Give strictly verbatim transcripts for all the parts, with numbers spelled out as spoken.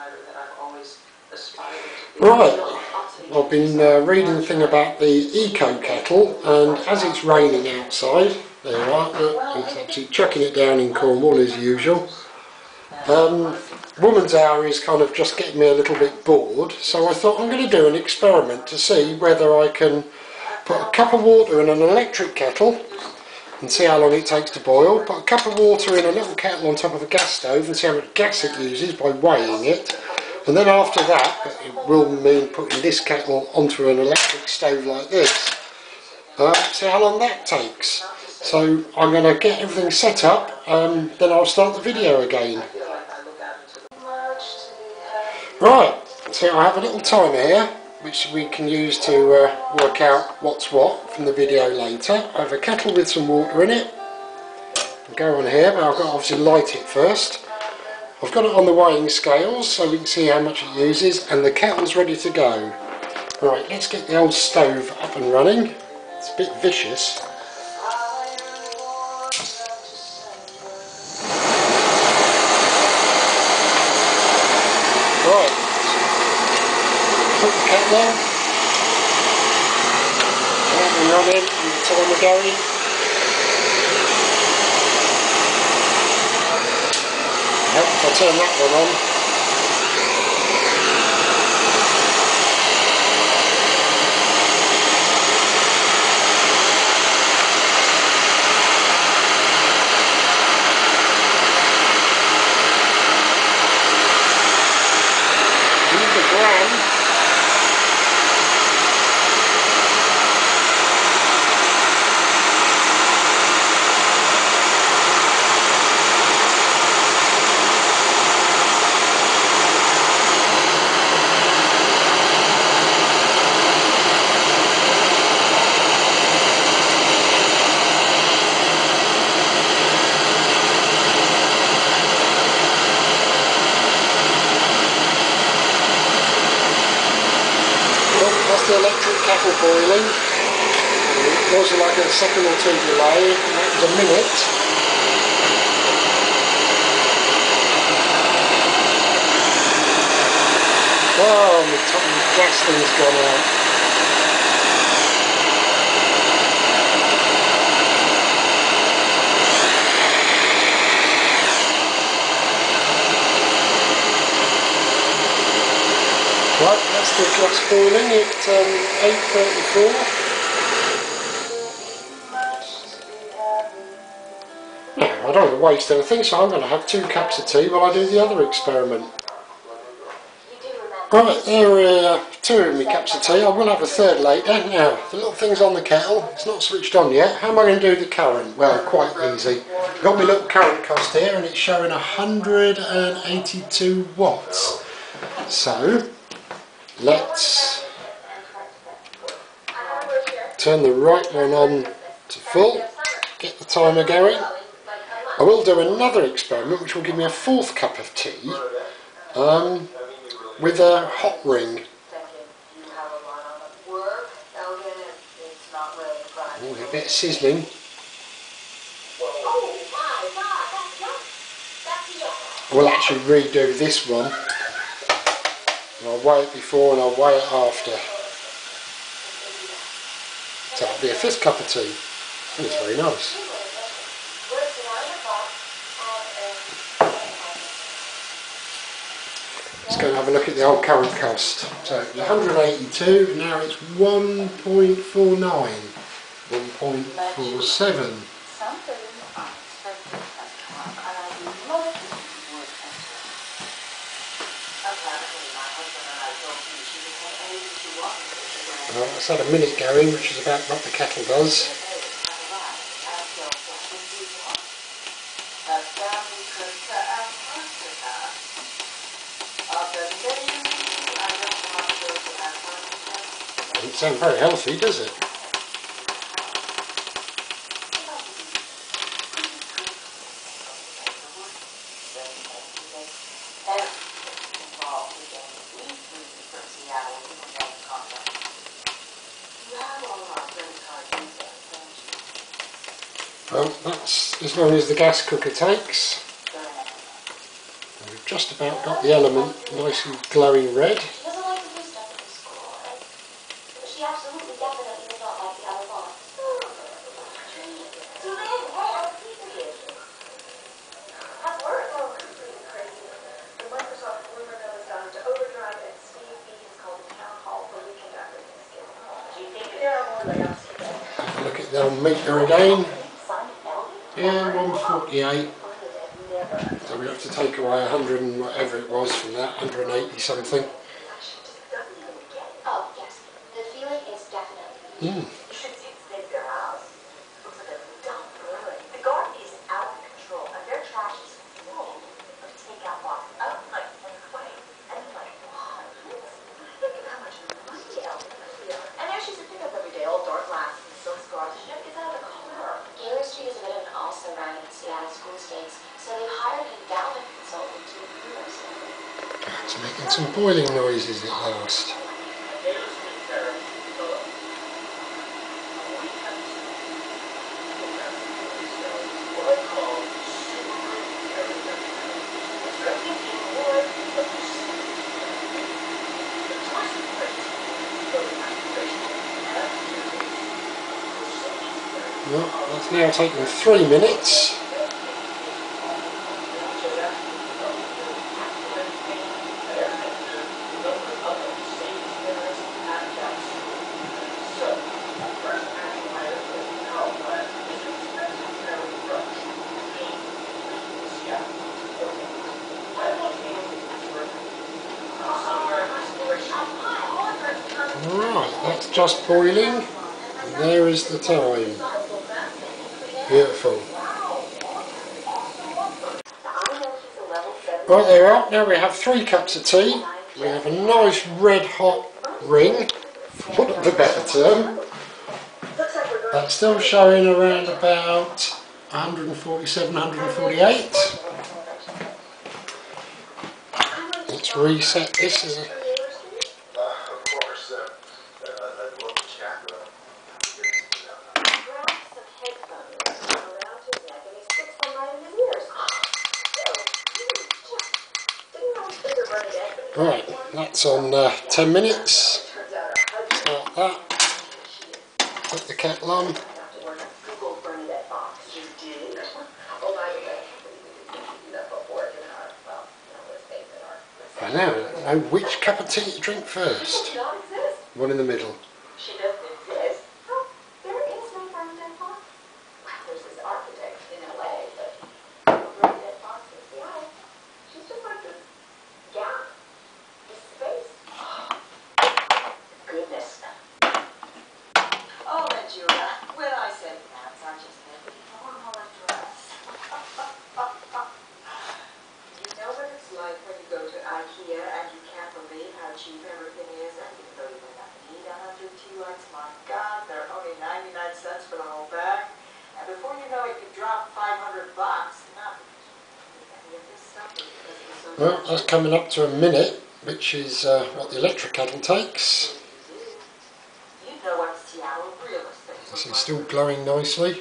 know that I've always aspired to be. Right. I've been uh, reading a thing about the eco kettle, and as it's raining outside, there you are, it's actually chucking it down in Cornwall as usual. Um, Woman's Hour is kind of just getting me a little bit bored, so I thought I'm going to do an experiment to see whether I can put a cup of water in an electric kettle and see how long it takes to boil, put a cup of water in a little kettle on top of a gas stove and see how much gas it uses by weighing it. And then after that, it will mean putting this kettle onto an electric stove like this. Uh, see how long that takes. So I'm going to get everything set up, um, then I'll start the video again. Right, so I have a little timer here, which we can use to uh, work out what's what from the video later. I have a kettle with some water in it. I'll go on here, but I've got to obviously light it first. I've got it on the weighing scales so we can see how much it uses, and the kettle's ready to go. Right, let's get the old stove up and running. It's a bit vicious. Right, put the kettle on. Up and running, and the timer going. Yep, I'll turn that one on. Use the gram. Electric kettle boiling. It was like a second or two delay, and that was a minute. Oh, the top of the gas thing's gone out. Right, that's the gas boiling at um, eight thirty-four. Now, I don't want to waste anything, so I'm going to have two cups of tea while I do the other experiment. Right, there are two of my cups of tea. I will have a third later. Now, the little thing's on the kettle. It's not switched on yet. How am I going to do the current? Well, quite easy. I've got my little current cost here, and it's showing one hundred eighty-two watts. So, let's turn the right one on to full, get the timer going. I will do another experiment which will give me a fourth cup of tea um, with a hot ring. Ooh, a bit of sizzling. We'll actually redo this one. And I'll weigh it before and I'll weigh it after. So that'll be a fifth cup of tea. And it's very nice. Let's go and have a look at the old current cost. So it was one hundred eighty-two, now it's one point four nine, one point four seven. Well, it's had a minute going, which is about what the kettle does. Doesn't sound very healthy, does it? Well, that's as long as the gas cooker takes. We've just just about got the element nice and glowing red. Look at the meter again. Yeah, one forty-eight. So we have to take away a hundred and whatever it was from that, one hundred eighty something. Mm. It's making some boiling noises at last. Well, that's now taken three minutes. Right, that's just boiling, and there is the time. Beautiful. Right, there we are. Now we have three cups of tea. We have a nice red hot ring, for want of a better term. That's still showing around about one forty-seven, one forty-eight. Let's reset this as a right, that's on uh, ten minutes. Start that. Put the kettle on. I now don't know which cup of tea to drink first. One in the middle. Well, that's coming up to a minute, which is uh, what the electric kettle takes. This is still glowing nicely.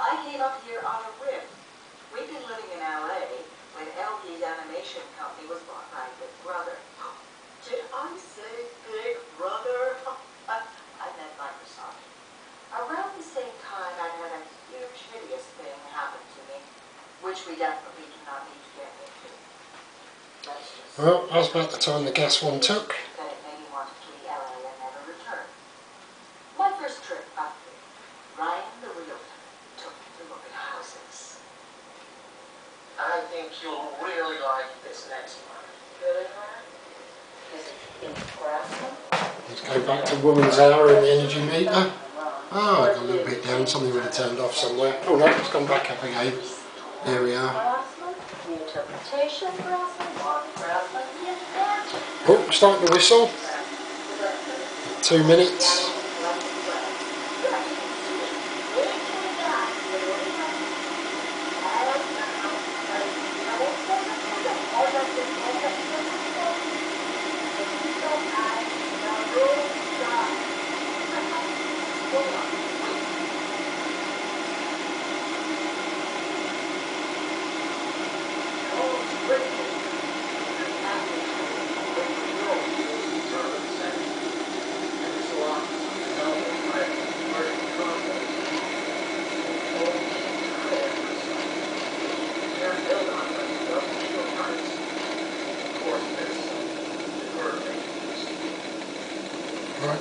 I came up here on a whim. We've been living in L A when L A's animation company was bought by Big Brother. Did I say Big Brother? I meant Microsoft. Around the same time, I had a huge hideous thing happen to me, which we definitely do not need to get into. Well, that was about the time the gas one took. That it made me want to flee L A and never return. My first trip up here, Ryan the realtor took me to look at houses. I think you'll really like this next one. Good, Ryan? Is it grass? Let's go back to Woman's Hour and the energy meter. Oh, I got a little bit down. Something would have turned off somewhere. Oh no, it's gone back up again. There we are. Oh, starting to whistle. Two minutes. Right,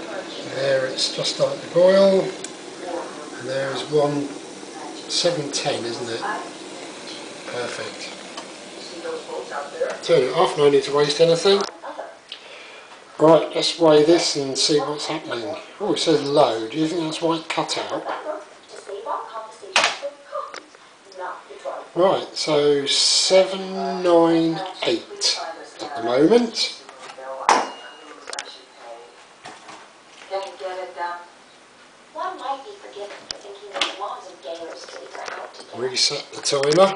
there it's just starting to boil, and there is one seven ten, isn't it? Perfect. Turn it off, no need to waste anything. Right, let's weigh this and see what's happening. Oh, it says low. Do you think that's why it cut out? Right, so seven ninety-eight at the moment. Reset the timer.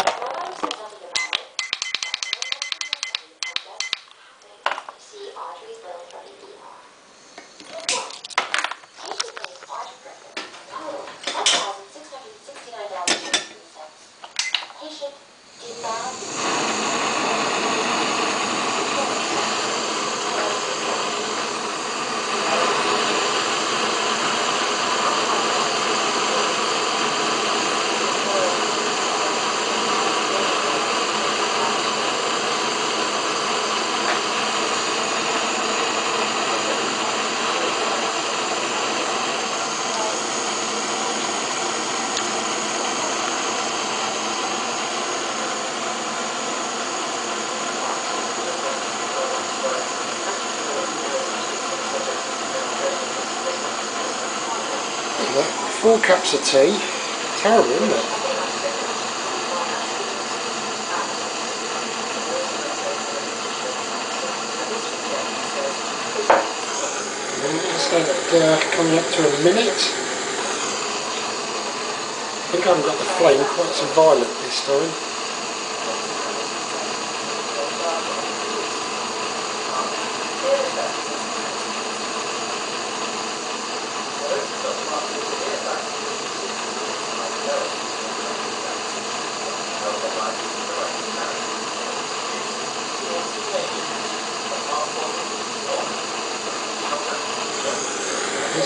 Four cups of tea. Terrible, isn't it? Is that uh, coming up to a minute? I think I haven't got the flame quite so violent this time. That's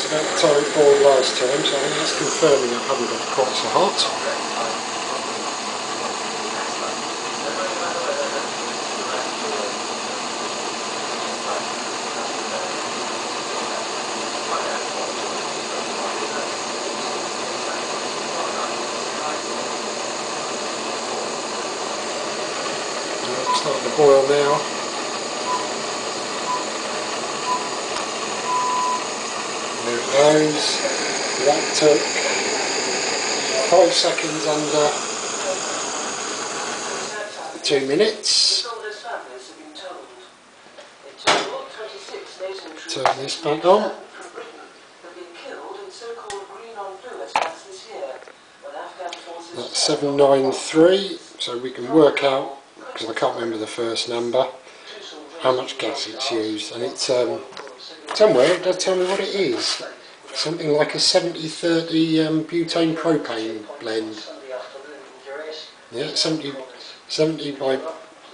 about the time it boiled last time, so I think that's confirming I haven't got quite so hot. It's starting to boil now. Those, that took five seconds under two minutes. Turn this back on. That's seven ninety-three, so we can work out, because I can't remember the first number, how much gas it's used, and it's um, somewhere it does tell me what it is. Something like a seventy thirty um, butane propane blend. Yeah, seventy, seventy by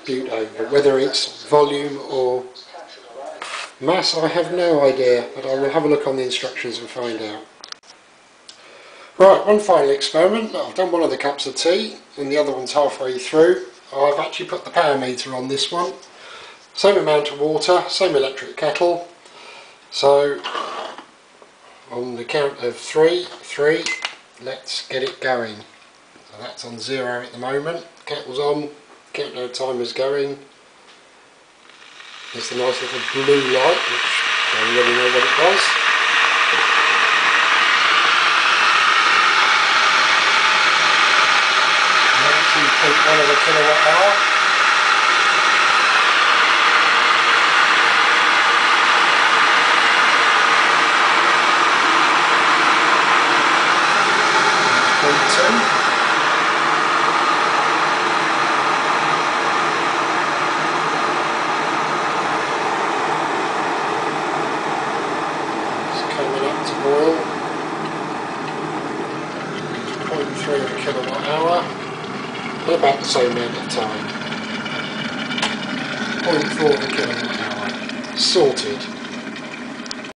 butane, but whether it's volume or mass I have no idea, but I will have a look on the instructions and find out. Right, one final experiment. I've done one of the cups of tea and the other one's halfway through. I've actually put the power meter on this one. Same amount of water, same electric kettle. So on the count of three, three, let's get it going. So that's on zero at the moment. Kettle's on, countdown timer's going. There's the nice little blue light, which I don't really know what it was. nineteen point one of a kilowatt hour. About the same amount of time. zero point four of a kilowatt hour. Sorted.